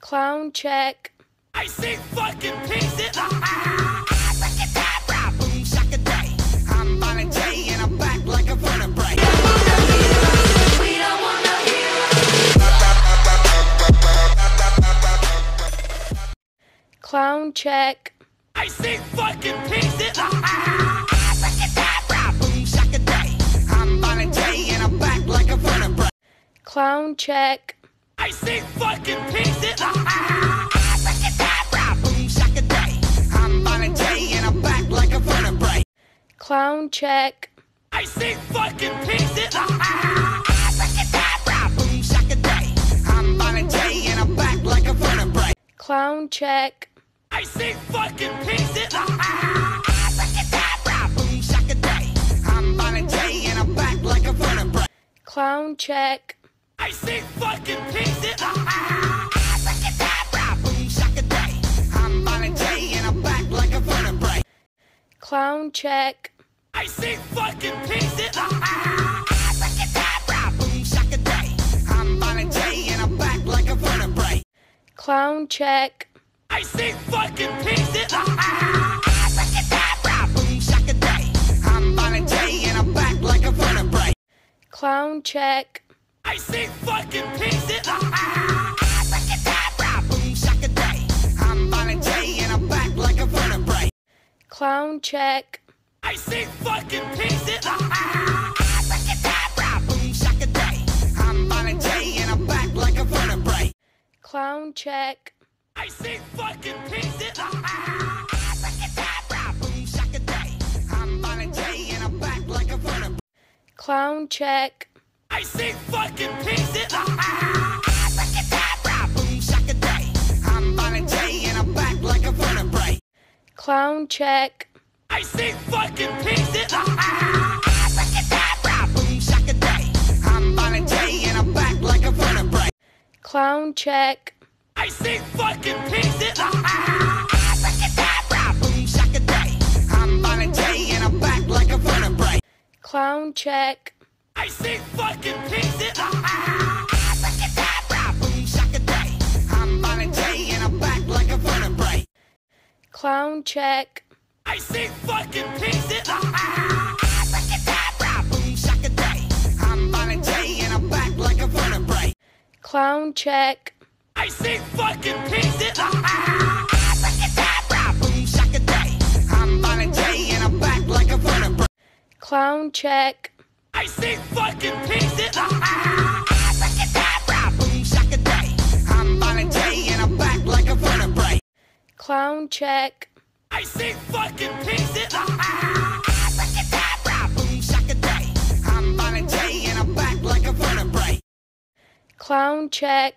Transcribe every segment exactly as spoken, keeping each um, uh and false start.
Clown check. I see fucking pigs in the house. Boom shaka day. I'm Bonnie J and I'm back like a vertebrae. We don't want no hero. Clown check. I see fucking pigs in the house. Clown check. I see fucking pigs in the house. Boom shaka day. I'm Bonnie J and I'm back like a vertebrae. Clown check. I see fucking pigs in the house. Boom shaka day. I'm Bonnie J and I'm back like a vertebrae. Clown check. I see fucking pigs in the house. Boom shaka day. I'm Bonnie J and I'm back like a vertebrae. Clown check. I see fucking pigs in the house. Boom shaka day. I'm Bonnie J and I'm back like a vertebrae. Clown check. I see fucking pigs in the house. Boom shaka day. I'm Bonnie J and I'm back like a vertebrae. Clown check. I see fucking pigs in the house. Boom shaka day. I'm Bonnie J and I'm back like a vertebrae. Clown check. I see fucking pigs in the house. Boom shaka day. I'm Bonnie J and I'm back like a vertebrae. Clown check. I see fucking pigs in the house. Boom shaka day. I'm Bonnie J and I'm back like a vertebrae. Clown check. I see fucking pigs in the house. Boom shaka day. I'm Bonnie J and I'm back like a vertebrae. Clown check. I see fucking pigs in the house. Boom shaka day. I'm Bonnie J and I'm back like a vertebrae. Clown check. I see fucking pigs in the house. Boom shaka day. I'm Bonnie J and I'm back like a vertebrae. Clown check. I see fucking pigs in the house. Boom shaka day. I'm Bonnie J and I'm back like a vertebrae. Clown check. I see fucking pigs in the house. Boom shaka day. I'm Bonnie J and I'm back like a vertebrae. Clown check. I see fucking pigs in the house. Boom shaka day. I'm Bonnie J and I'm back like a vertebrae. Clown check. I see fucking pigs in the house. Boom shaka day. I'm Bonnie J and I'm back like a vertebrae. Clown check.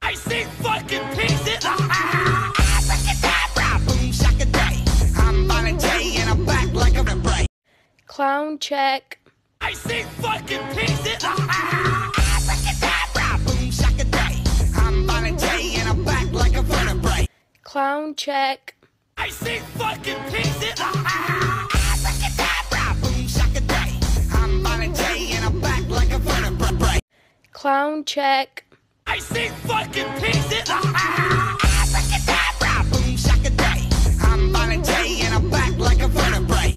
I see fucking pigs in the house. Boom shaka day. I'm Bonnie J and I'm back like a vertebrae. Clown check. I see fucking pigs in the house. Boom shaka day. I'm Bonnie J and I'm back like a vertebrae. Clown check. I see fucking pigs in the house. Boom shaka day. I'm Bonnie J and I'm back like a vertebrae. Clown check. I see fucking pigs in the house. Boom shaka day. I'm Bonnie J and I'm back like a vertebrae.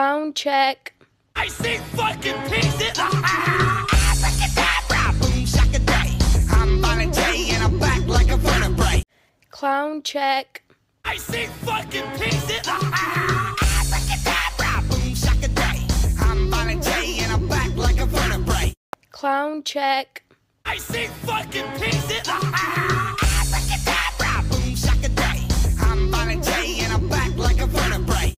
Clown check. I see fucking pigs in the house. Boom shaka day. I'm Bonnie J and I'm back like a vertebrae. Clown check. I see fucking pigs in the house. Boom shaka day. I'm Bonnie J and I'm back like a vertebrae. Clown check. I see fucking pigs in the house. Boom shaka day. I'm Bonnie J and I'm back like a vertebrae.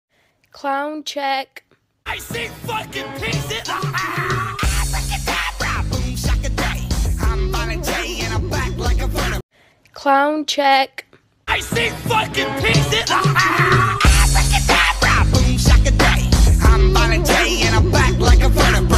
Clown check. I see fucking pigs in the house. Boom shaka day. I'm Bonnie J and I'm back like a vertebrae. Clown check. I see fucking pigs in the house. Boom shaka day. I'm Bonnie J and I'm back like a vertebrae. Clown check. I see fucking pigs in the house. Boom shaka day. I'm Bonnie J and I'm back like a vertebrae. Clown check. I see fucking pigs in the house. Boom shaka day. I'm Bonnie J and I'm back like a vertebrae.